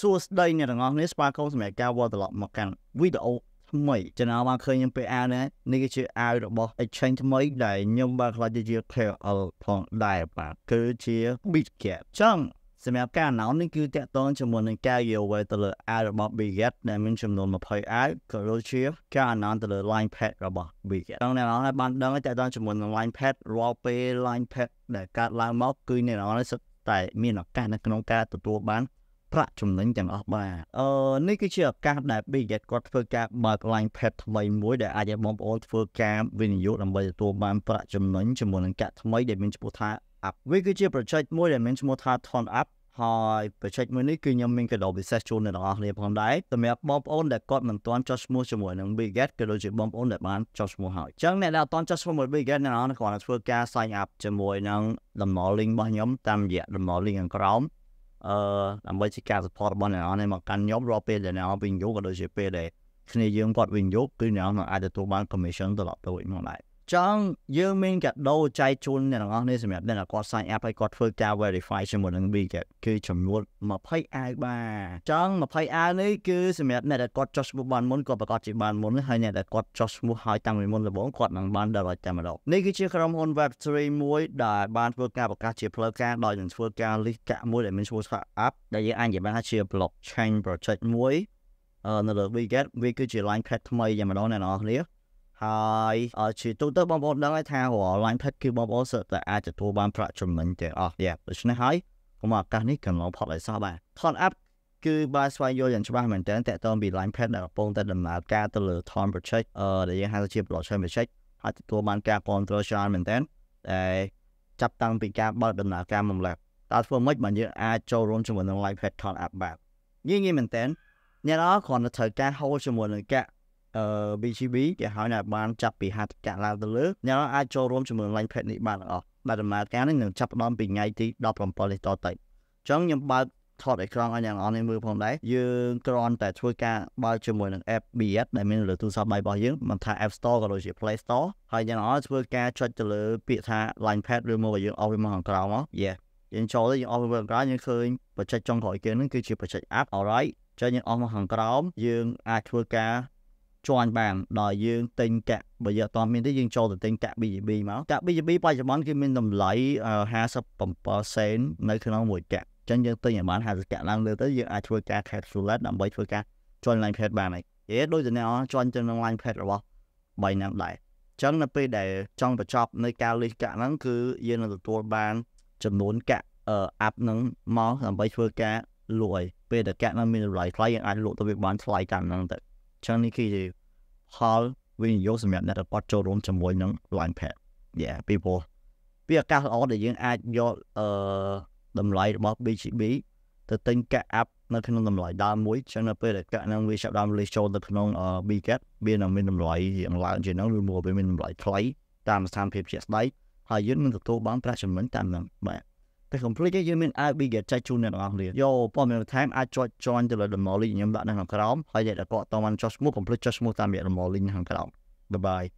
សួស្តី អ្នកទាំងអស់គ្នាស្វាគមន៍សម្រាប់ការវត្តត្រឡប់មកកាន់វីដេអូ ថ្មី exchange ថ្មីដែលខ្ញុំបានខ្លាចជា KL ផងដែរបាទគឺជា BitGet ចឹងសម្រាប់ការអណោននេះគឺតាក់ទងជាមួយនឹងការ giveaway ទៅលើ ad របស់ BitGet ដែលមានចំនួន 20 ad ក៏ដូចជាការ អណោន ទៅលើ line pad របស់ BitGet អ្នកទាំងអស់គ្នាបានដឹងតាក់ទងជាមួយនឹង line pad រាល់ពេល line pad ដែលកើតឡើងមកគឺអ្នកទាំងអស់គ្នាសុទ្ធតែមានឱកាសនៅក្នុងការទទួលបាន ប្រាក់ចំណេញទាំងអស់បាទនេះគឺជាឱកាសដែល BitGet គាត់ធ្វើការបើក line pad ថ្មីមួយដែលអាចឲ្យបងប្អូនធ្វើការវិនិយោគដើម្បីទទួលបានប្រាក់ចំណេញជាមួយនឹងកាក់ថ្មីដែលមានឈ្មោះថា Up វាគឺជា project មួយដែលមានឈ្មោះថា Ton Up ហើយ project មួយនេះគឺខ្ញុំមានកាដូពិសេសជូនអ្នកទាំងអស់គ្នាផងដែរសម្រាប់បងប្អូនដែលគាត់មិនទាន់ចុះឈ្មោះជាមួយនឹង BitGet ក៏ដូចជាបងប្អូនដែលបានចុះឈ្មោះហើយអញ្ចឹងអ្នកដែលអត់ទាន់ចុះឈ្មោះជាមួយ BitGet អ្នកទាំងអស់គ្នាគាត់ធ្វើការ sign up ជាមួយនឹងដំណល link របស់ខ្ញុំតាមរយៈដំណល link ខាងក្រោម ដើម្បីជាការ support របស់អ្នកនរមកកាន់ខ្ញុំរាល់ពេលដែលអ្នកនរវិញយោក៏ដូចជាពេលដែលគ្នាយើងគាត់វិញយោគឺអ្នកនរអាចទទួលបាន commission ត្រឡប់ទៅវិញមកដែរអញ្ចឹងយើងមានកាដូចែកជូនអ្នកនរនេះសម្រាប់អ្នកគាត់ sign up ហើយគាត់ធ្វើការ verify ជាមួយនឹង BitGet គឺចំនួន 20 អាវ បាទអញ្ចឹង 20 អាវ នេះគឺសម្រាប់អ្នកដែលគាត់ចុះឈ្មោះបានមុនគាត់ប្រកាសជាបានមុនហើយអ្នកដែលគាត់ចុះឈ្មោះហើយតាំងពីមុនដំបូងគាត់នឹងបានដល់តែម្ដងនេះគឺជាក្រុមហ៊ុន Web3 មួយដែលបានធ្វើការប្រកាសជាផ្លូវការដោយនឹងធ្វើការលិខិតមួយដែលមានឈ្មោះថា Up ដែលយើងអាចនិយាយបានថាជា blockchain project មួយនៅលើ BitGet វាគឺជា line pad ថ្មីយ៉ាងម្ដងអ្នកនរ ហើយជាទូទៅបងប្អូនដឹងហើយថា line pad គឺបងប្អូនសិតតែអាចទទួលបានប្រាក់ចំណេញទាំងអស់យ៉ាដូច្នេះហើយកុំឱកាសនេះកន្លងផុតឲ្យសោះបាទ Ton Up គឺបានស្វែងយល់យ៉ាងច្បាស់មែនតើតើតើពី line pad ដែលកំពុងតែដំណើរការទៅលើ Ton project ដែលយើងហៅថាជា blockchain project អាចទទួលបានការ control ច្រើនមែនតើចាប់តាំងពីការបើកដំណើរការមកឡើយតើធ្វើម៉េចបើយើងអាចចូលរួមជាមួយនឹង line pad Ton Up បាទងាយៗមែនតើអ្នកនរគ្រាន់តែត្រូវការហូលជាមួយនឹងកាក់ BGB គេហៅថាបានចាប់ពី 50 ឡើងទៅលើអ្នកអាចចូលរួមជាមួយ line pad នេះបានទាំងអស់បាទដំណើរការនេះនឹងចាប់ផ្ដើមពីថ្ងៃទី 17 នេះតទៅអញ្ចឹងខ្ញុំបើក ថត អេក្រង់ឲ្យអ្នកនរនេះមើលផងដែរយើងគ្រាន់តែធ្វើការបើកជាមួយនឹង app BitGet ដែលមានលើទូរស័ព្ទដៃរបស់យើងមិនថា App Store ក៏ដូចជា Play Store ហើយអ្នកនរធ្វើការចុចទៅលើពាក្យថា line pad ឬមកយើងអស់វាមកខាងក្រោមមកយើងចូលទៅយើងអស់វាមកខាងក្រោមយើងឃើញ project ចុងក្រោយគេនឹងគឺជា project app alright ចឹងយើងអស់មកខាងក្រោមយើងអាចធ្វើការ ជន់បានដល់យើងទិញកាក់បើយើងអត់មានទេយើងចូលទៅទិញកាក់ BGB មកកាក់ BGB បច្ចុប្បន្នគឺមានតម្លៃ 57 សេននៅក្នុងមួយកាក់អញ្ចឹងយើងទិញឲ្យបាន 50 កាក់ឡើងលើទៅយើងអាចធ្វើការ calculate ដើម្បីធ្វើការជន់ line pad បានហើយដូចតែអ្នកនរជន់ទៅនឹង line pad របស់ Binance ដែរអញ្ចឹងនៅពេលដែលចង់បញ្ចប់នៅការលិខិតកាក់ហ្នឹងគឺយើងនឹងទទួលបានចំនួនកាក់ app ហ្នឹងមកដើម្បីធ្វើការលក់ឲ្យពេលដែលកាក់ហ្នឹងមានតម្លៃថ្លៃយើងអាចលក់ទៅវាបានថ្លៃតាមហ្នឹងទៅ ចឹងនេះគឺជាផលវិនិយោគសម្រាប់អ្នកដែលគាត់ចូលរួមជាមួយនឹង line pad ពីឱកាសល្អដែលយើងអាចយកតម្លៃរបស់ BGB ទៅទិញកាក់ app នៅក្នុងតម្លៃដើមមួយចឹងនៅពេលដែលកាក់នឹងវាចាប់ដើម release ចូលទៅក្នុង BitGet វានឹងមានតម្លៃឡើងជាងនោះឬមកវាមានតម្លៃថ្លៃតាមស្ថានភាពជាក់ស្ដែងហើយយើងនឹងទទួលបានប្រាក់ចំណេញតាមហ្នឹងបាទ តែ complete យើងមាន BitGet ចែកជូនអ្នកនរគ្នាយកព័ត៌មាន join ទៅលើដំណល link ខ្ញុំដាក់នៅខាងក្រោមហើយអ្នកដែលគាត់តបានចុះឈ្មោះ complete ចុះឈ្មោះតាមរយៈដំណល link ខាងក្រោម Bye bye